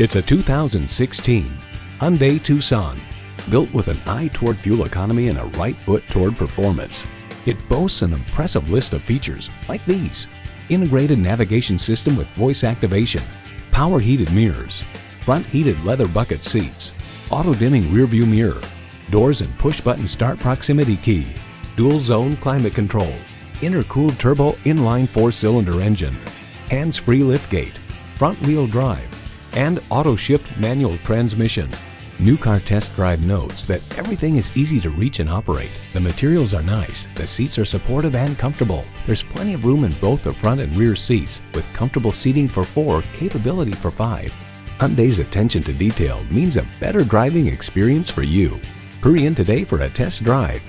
It's a 2016 Hyundai Tucson, built with an eye toward fuel economy and a right foot toward performance. It boasts an impressive list of features like these: integrated navigation system with voice activation, power heated mirrors, front heated leather bucket seats, auto dimming rear view mirror, doors and push button start proximity key, dual zone climate control, intercooled turbo inline 4-cylinder engine, hands-free liftgate, front wheel drive, and auto shift manual transmission. New Car Test Drive notes that everything is easy to reach and operate. The materials are nice, the seats are supportive and comfortable. There's plenty of room in both the front and rear seats, with comfortable seating for 4, capability for 5. Hyundai's attention to detail means a better driving experience for you. Hurry in today for a test drive.